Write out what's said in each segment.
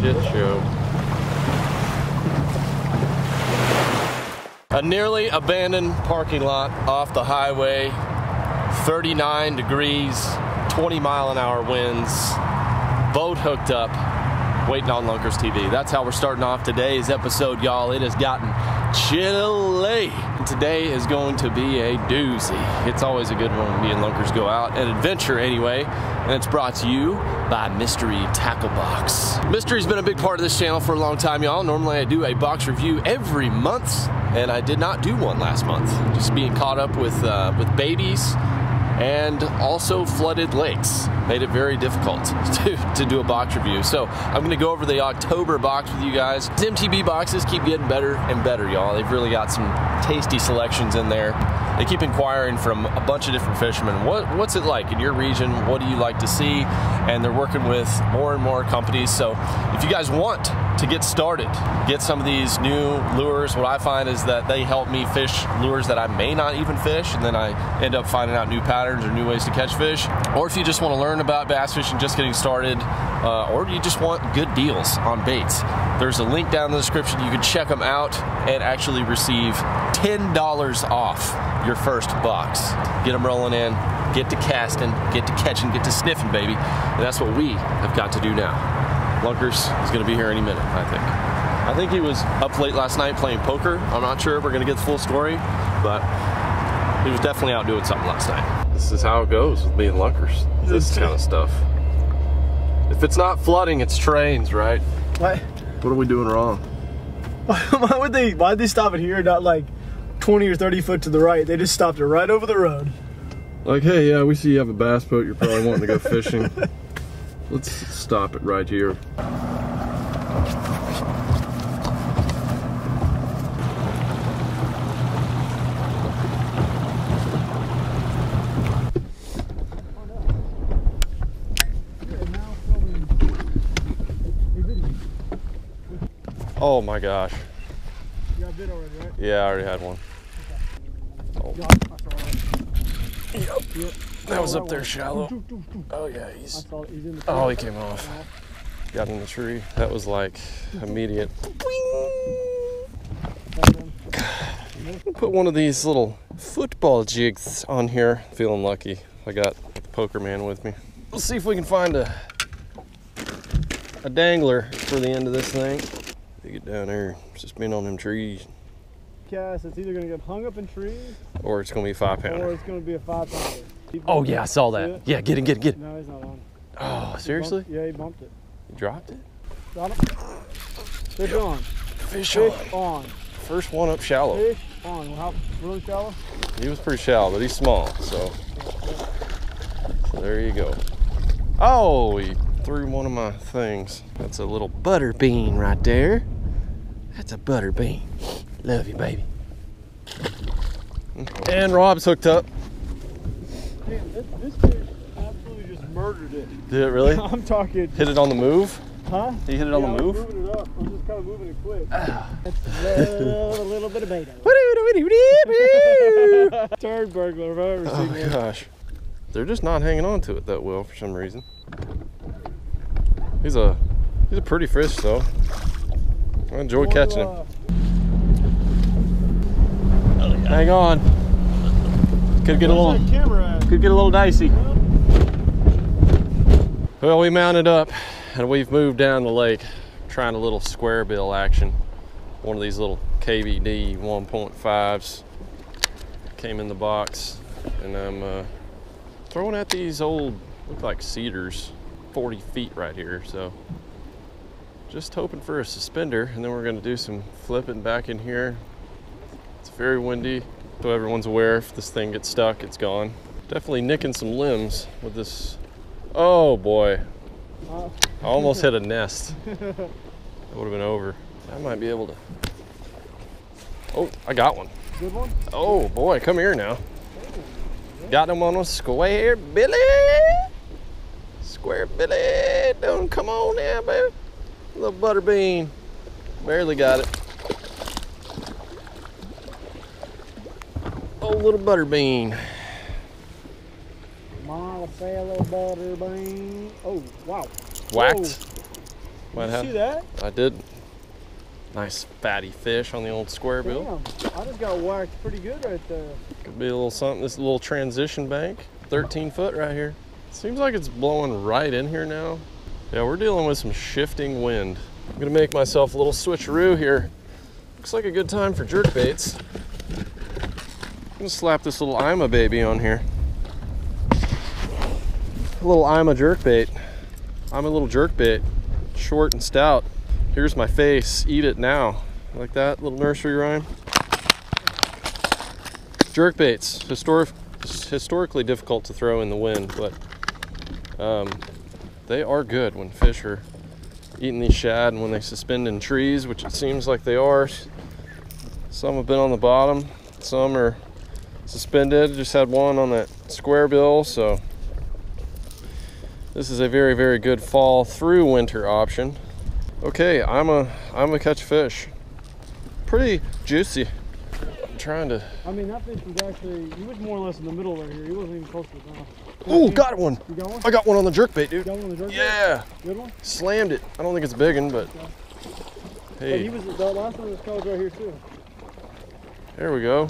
shit show. A nearly abandoned parking lot off the highway, 39 degrees, 20-mile-an-hour winds, boat hooked up, waiting on Lunkers TV. That's how we're starting off today's episode, y'all. It has gotten chilly. Today is going to be a doozy. It's always a good one when me and Lunkers go out, an adventure anyway, and it's brought to you by Mystery Tackle Box. Mystery's been a big part of this channel for a long time, y'all. Normally I do a box review every month, and I did not do one last month. Just being caught up with babies, and also flooded lakes made it very difficult to do a box review. So I'm gonna go over the October box with you guys. These MTB boxes keep getting better and better, y'all. They've really got some tasty selections in there. They keep inquiring from a bunch of different fishermen. What's it like in your region? What do you like to see? And they're working with more and more companies. So if you guys want to get started, get some of these new lures, what I find is that they help me fish lures that I may not even fish, and then I end up finding out new patterns or new ways to catch fish. Or if you just want to learn about bass fishing, just getting started, or you just want good deals on baits, there's a link down in the description. You can check them out and actually receive $10 off your first box. Get them rolling in, get to casting, get to catching, get to sniffing, baby. And that's what we have got to do now. Lunkers is going to be here any minute, I think. I think he was up late last night playing poker. I'm not sure if we're going to get the full story, but he was definitely out doing something last night. This is how it goes with being Lunkers, this kind of stuff. If it's not flooding, it's trains, right? What are we doing wrong? Why'd they stop it here, not like 20 or 30 foot to the right? They just stopped it right over the road. Like, hey, yeah, we see you have a bass boat, you're probably wanting to go fishing. Let's stop it right here. Oh my gosh. You got a bit already, right? Yeah, I already had one. Okay. Oh. Yep. That was up there shallow. Oh yeah, oh, he came off. Got in the tree. That was like immediate. Put one of these little football jigs on here. Feeling lucky. I got the poker man with me. Let's see if we can find a dangler for the end of this thing. Get down there, it's just been on them trees. Cass, it's either gonna get hung up in trees, or it's gonna be a 5-pounder. Or it's gonna be a 5-pounder. Oh yeah, I saw that. Yeah, get it, get it, get it. No, he's not on. Oh, seriously? Yeah, he bumped it. He dropped it? Got him. Fish on. Fish on. First one up shallow. Fish on. How really shallow? He was pretty shallow, but he's small, so. So there you go. Oh, he threw one of my things. That's a little butter bean right there. That's a butter bean. Love you, baby. And Rob's hooked up. Man, this fish absolutely just murdered it. Did it really? I'm talking. Hit it on the move? Huh? He hit it on the move? I'm moving it up. I'm just kind of moving it quick. That's a little bit of bait. Turd burglar if I've ever seen that. Oh, gosh. They're just not hanging on to it that well for some reason. He's a pretty fish, though. I enjoy catching him. Hang on. Could get a little dicey. Well, we mounted up and we've moved down the lake, trying a little square bill action. One of these little KVD 1.5s came in the box, and I'm throwing at these old, look like cedars, 40 feet right here. So just hoping for a suspender, and then we're going to do some flipping back in here. It's very windy, so everyone's aware if this thing gets stuck, it's gone. Definitely nicking some limbs with this. Oh boy, I almost hit a nest. That would have been over. I might be able to. Oh, I got one. Good one? Oh boy, come here now. Got him on a square billy. Square billy, don't come on now, baby. Little butter bean, barely got it. Oh, little butter bean. Mama say a little butter bean. Oh, wow. Whacked. Might have. See that? I did. Nice fatty fish on the old square bill. Damn, I just got whacked pretty good right there. Could be a little something. This little transition bank, 13 foot right here. Seems like it's blowing right in here now. Yeah, we're dealing with some shifting wind. I'm gonna make myself a little switcheroo here. Looks like a good time for jerk baits. I'm gonna slap this little IMA baby on here. A little IMA jerk bait. I'm a little jerk bait, short and stout. Here's my face, eat it now. Like that little nursery rhyme. Jerk baits, historically difficult to throw in the wind, but they are good when fish are eating these shad and when they suspend in trees, which it seems like they are. Some have been on the bottom, some are suspended. Just had one on that square bill, so this is a very, very good fall through winter option. Okay, I'm a catch fish. Pretty juicy. I'm trying to. I mean, that fish was actually, he was more or less in the middle right here. He wasn't even close to the ground. Oh, got one. You got one? I got one on the jerk bait, dude. You got one on the jerk bait? Yeah. Good one? Slammed it. I don't think it's a big one, but okay. Hey. He was the last one that was called right here too. There we go.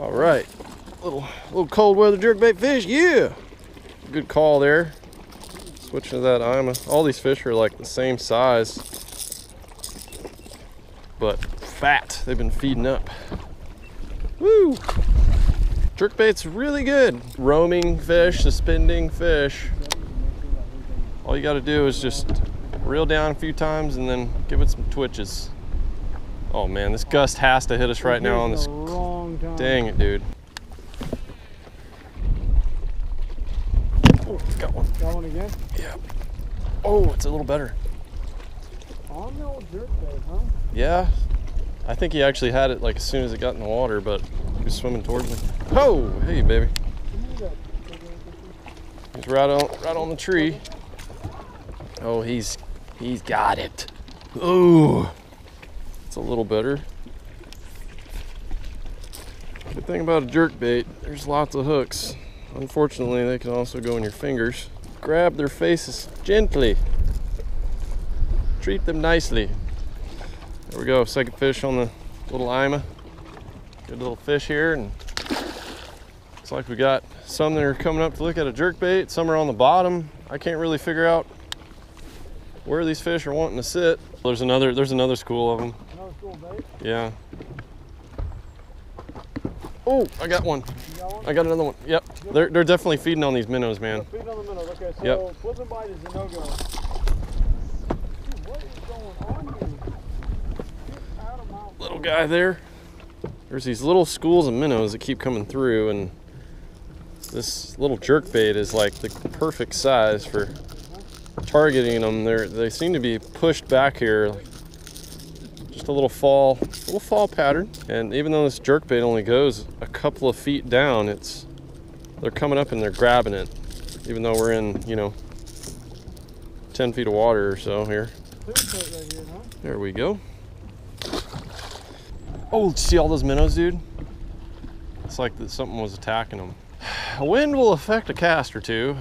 All right, little cold weather jerk bait fish. Yeah. Good call there. Switch to that IMA. All these fish are like the same size, but fat. They've been feeding up. Woo! Jerkbait's really good. Roaming fish, suspending fish. All you gotta do is just reel down a few times and then give it some twitches. Oh man, this gust has to hit us right now on this. Dang it, dude. Got one. Got one again? Yeah. Oh, it's a little better. On the old jerk bait, huh? Yeah. I think he actually had it like as soon as it got in the water, but he was swimming towards me. Oh, hey, baby. He's right on the tree. Oh, he's got it. Oh, it's a little better. Good thing about a jerk bait, there's lots of hooks. Unfortunately, they can also go in your fingers. Grab their faces gently. Treat them nicely. There we go, second fish on the little IMA. Good little fish here, and looks like we got some that are coming up to look at a jerkbait. Some are on the bottom. I can't really figure out where these fish are wanting to sit. There's another school of them. Another school bait? Yeah. Oh, I got one. You got one? I got another one. Yep. They're definitely feeding on these minnows, man. They're feeding on the minnows. Okay, so yep. Flipping bite is a no-go. Dude, what is going on here? Get out of my way. Little guy there. There's these little schools of minnows that keep coming through, and this little jerkbait is like the perfect size for targeting them. They seem to be pushed back here. A little fall pattern, and even though this jerkbait only goes a couple of feet down, they're coming up and they're grabbing it, even though we're in, you know, 10 feet of water or so here. There we go. Oh, see all those minnows, dude? It's like that something was attacking them. Wind will affect a cast or two.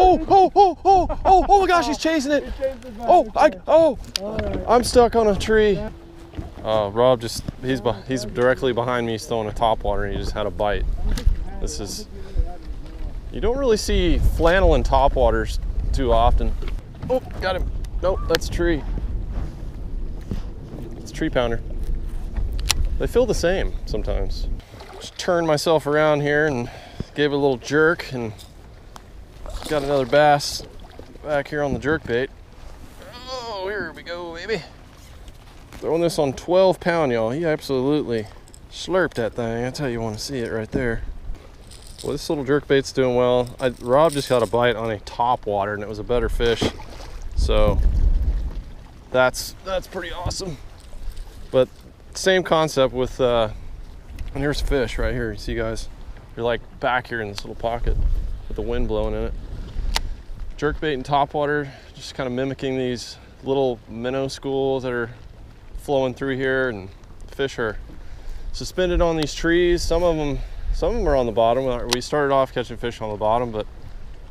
Oh my gosh, he's chasing it. I'm stuck on a tree. Rob just, he's directly behind me. He's throwing a topwater and he just had a bite. This is, you don't really see flannel and topwaters too often. Oh, got him. Nope, that's a tree. It's a tree pounder. They feel the same sometimes. Just turned myself around here and gave it a little jerk, and got another bass back here on the jerkbait. Oh, here we go, baby. Throwing this on 12 pound, y'all. He absolutely slurped that thing. That's how you want to see it right there. Well, this little jerkbait's doing well. Rob just got a bite on a topwater, and it was a better fish. So that's pretty awesome. But same concept with, and here's fish right here. You see, guys? You're like back here in this little pocket with the wind blowing in it. Jerkbait and topwater, just kind of mimicking these little minnow schools that are flowing through here, and fish are suspended on these trees. Some of them are on the bottom. We started off catching fish on the bottom, but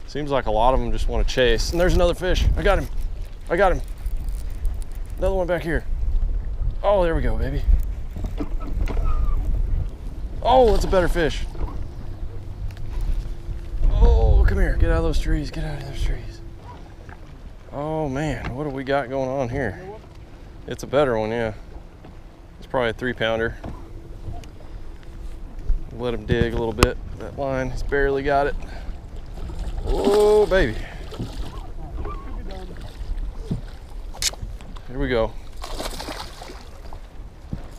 Seems like a lot of them just want to chase. And there's another fish. I got him. I got him. Another one back here. Oh, there we go, baby. Oh, that's a better fish. Oh, come here. Get out of those trees. Get out of those trees. Oh, man. What do we got going on here? It's a better one, yeah. It's probably a 3-pounder. Let him dig a little bit. That line has barely got it. Oh, baby. Here we go.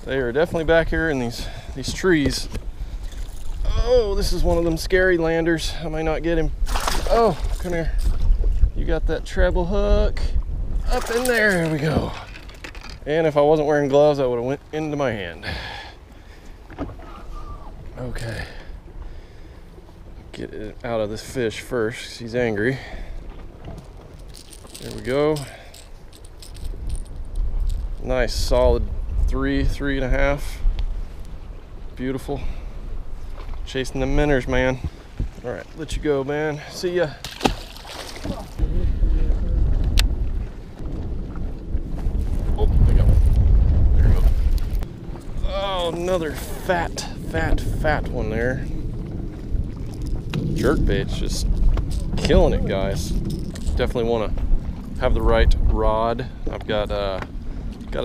They are definitely back here in these trees. Oh, this is one of them scary landers. I may not get him. Oh, come here. You got that treble hook up in there. There we go. And if I wasn't wearing gloves, I would have went into my hand. Okay, get it out of this fish first, 'cause he's angry. There we go. Nice solid 3, 3.5. Beautiful. Chasing the minnows, man. All right, let you go, man. See ya. Oh, I got one. There we go. Oh, another fat one there. Jerkbait's just killing it, guys. Definitely want to have the right rod. I've got a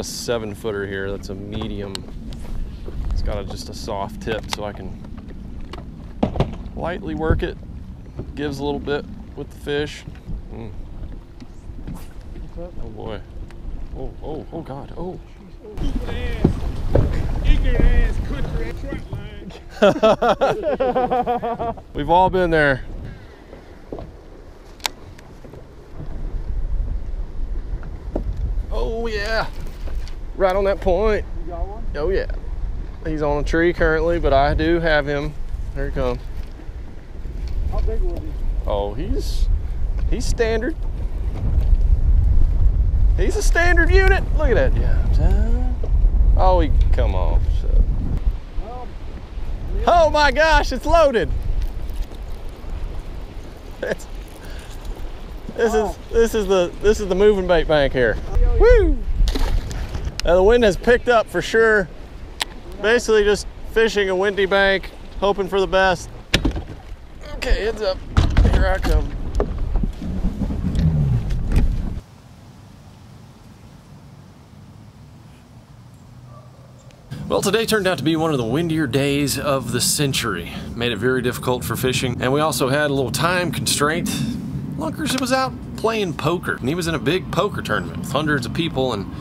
7-footer here. That's a medium. It's got just a soft tip, so I can lightly work it. Gives a little bit with the fish. Oh boy. Oh God. Oh. We've all been there. Oh yeah, right on that point. You got one? Oh yeah, he's on a tree currently, but I do have him. Here he comes. How big was he? Oh, he's standard. He's a standard unit. Look at that. Yeah. Oh, he come off. Oh my gosh, it's loaded. This is the moving bait bank here. Woo! Now the wind has picked up for sure. Basically just fishing a windy bank, hoping for the best. Okay, heads up. Here I come. Well, today turned out to be one of the windier days of the century. Made it very difficult for fishing, and we also had a little time constraint. Lunkers was out playing poker, and he was in a big poker tournament with hundreds of people and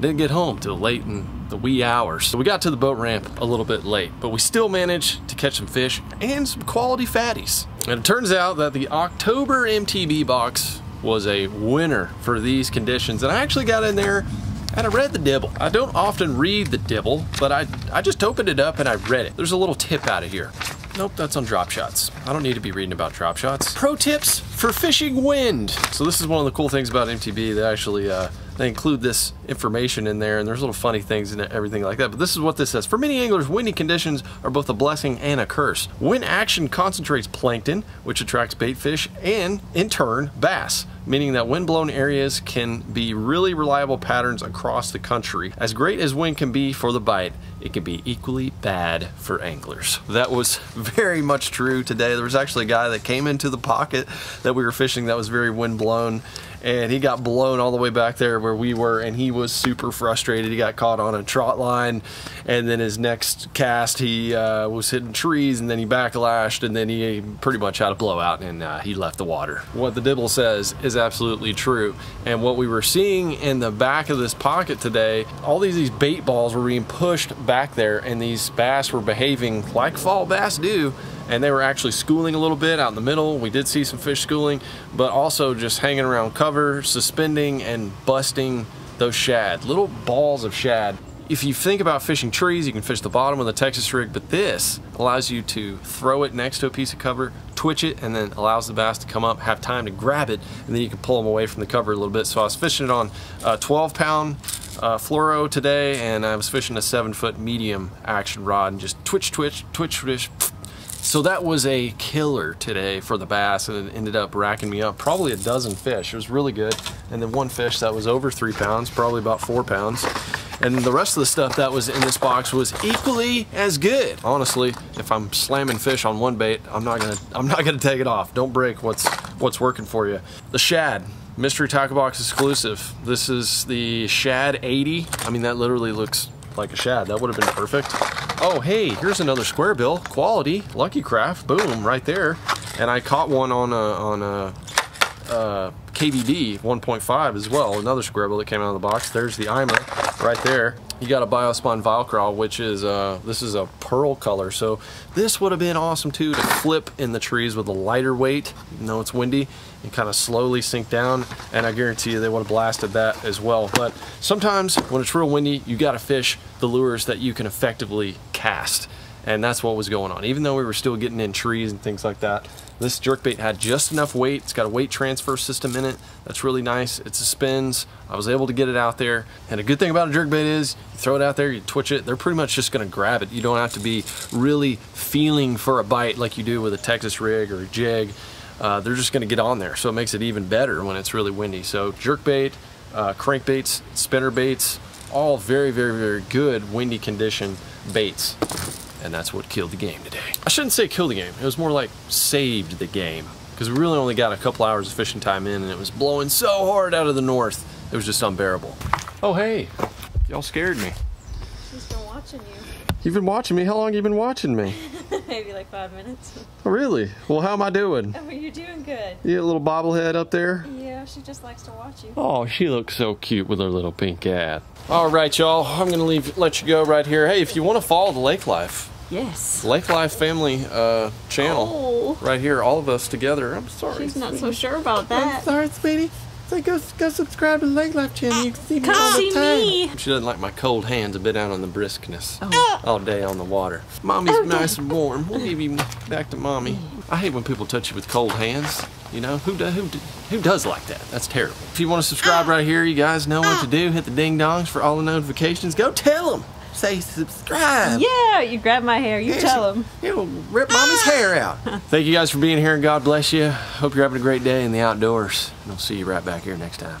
didn't get home till late in the wee hours. So we got to the boat ramp a little bit late, but we still managed to catch some fish and some quality fatties. And it turns out that the October MTB box was a winner for these conditions, and I actually got in there and I read the dibble. I don't often read the dibble, but I just opened it up and I read it. There's a little tip out of here. Nope, that's on drop shots. I don't need to be reading about drop shots. Pro tips for fishing wind. So this is one of the cool things about MTB. They actually they include this information in there, and there's little funny things and everything like that. But this is what this says. For many anglers, windy conditions are both a blessing and a curse. Wind action concentrates plankton, which attracts bait fish, and in turn, bass, meaning that wind-blown areas can be really reliable patterns across the country. As great as wind can be for the bite, it can be equally bad for anglers. That was very much true today. There was actually a guy that came into the pocket that we were fishing that was very wind-blown, and he got blown all the way back there where we were, and he was super frustrated. He got caught on a trot line, and then his next cast he was hitting trees, and then he backlashed, and then he pretty much had a blowout, and he left the water. What the dibble says is absolutely true, and what we were seeing in the back of this pocket today, all these bait balls were being pushed back there, and these bass were behaving like fall bass do, and they were actually schooling a little bit out in the middle. We did see some fish schooling, but also just hanging around cover, suspending and busting those shad, little balls of shad. If you think about fishing trees, you can fish the bottom with a Texas rig, but this allows you to throw it next to a piece of cover, twitch it, and then allows the bass to come up, have time to grab it, and then you can pull them away from the cover a little bit. So I was fishing it on a 12-pound fluoro today, and I was fishing a 7-foot medium action rod, and just twitch, twitch, twitch, twitch, So that was a killer today for the bass, and it ended up racking me up probably a dozen fish. It was really good. And then one fish that was over 3 pounds, probably about 4 pounds. And the rest of the stuff that was in this box was equally as good. Honestly, if I'm slamming fish on one bait, I'm not gonna take it off. Don't break what's working for you. The shad, Mystery Tackle Box exclusive. This is the shad 80. I mean, that literally looks like a shad. That would have been perfect. Oh, hey, here's another square bill. Quality, Lucky Craft, boom, right there. And I caught one on a KVD 1.5 as well, another square bill that came out of the box. There's the IMA right there. You got a biospun vilecraw, which is this is a pearl color, so this would have been awesome too to flip in the trees with a lighter weight. You know, it's windy and kind of slowly sink down, and I guarantee you they would have blasted that as well. But sometimes when it's real windy, you got to fish the lures that you can effectively cast, and that's what was going on. Even though we were still getting in trees and things like that, this jerkbait had just enough weight. It's got a weight transfer system in it. That's really nice. It suspends. I was able to get it out there. And a good thing about a jerkbait is you throw it out there, you twitch it, they're pretty much just gonna grab it. You don't have to be really feeling for a bite like you do with a Texas rig or a jig. They're just gonna get on there. So it makes it even better when it's really windy. So jerkbait, crankbaits, spinnerbaits, all very, very, very good windy condition baits. And that's what killed the game today. I shouldn't say killed the game. It was more like saved the game, because we really only got a couple hours of fishing time in, and it was blowing so hard out of the north. It was just unbearable. Oh, hey, y'all scared me. She's been watching you. You've been watching me? How long have you been watching me? Maybe like 5 minutes. Oh, really? Well, how am I doing? Oh, you're doing good. You got a little bobblehead up there? Yeah, she just likes to watch you. Oh, she looks so cute with her little pink hat. All right, y'all, I'm gonna let you go right here. Hey, if you wanna follow the Lake Life. Yes. Lake Life family channel. Oh. Right here, all of us together. I'm sorry. She's not so sure about that. I'm sorry, sweetie. So go subscribe to the Lake Life channel. You can see me all the time. She doesn't like my cold hands. I've been out on the briskness all day on the water. Mommy's nice and warm. We'll give you back to mommy. I hate when people touch you with cold hands. You know, who does like that? That's terrible. If you want to subscribe right here, you guys know what to do. Hit the ding-dongs for all the notifications. Go tell them. Say subscribe. Yeah, you grab my hair. You tell them. It'll rip mommy's hair out. Thank you guys for being here, and God bless you. Hope you're having a great day in the outdoors. And I'll see you right back here next time.